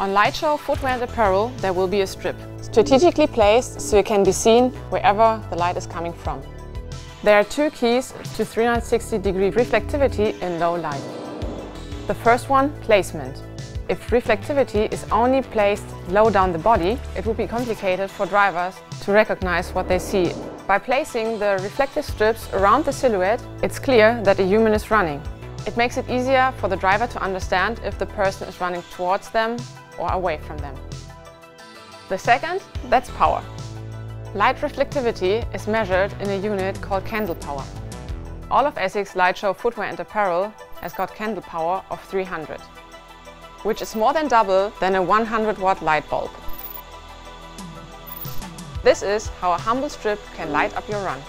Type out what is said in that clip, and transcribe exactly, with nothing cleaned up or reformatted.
On Lite-Show footwear and apparel, there will be a strip, strategically placed so it can be seen wherever the light is coming from. There are two keys to three hundred sixty degree reflectivity in low light. The first one, placement. If reflectivity is only placed low down the body, it will be complicated for drivers to recognize what they see. By placing the reflective strips around the silhouette, it's clear that a human is running. It makes it easier for the driver to understand if the person is running towards them or away from them. The second, that's power. Light reflectivity is measured in a unit called candle power. All of ASICS Lite-Show footwear and apparel has got candle power of three hundred, which is more than double than a one hundred watt light bulb. This is how a humble strip can light up your run.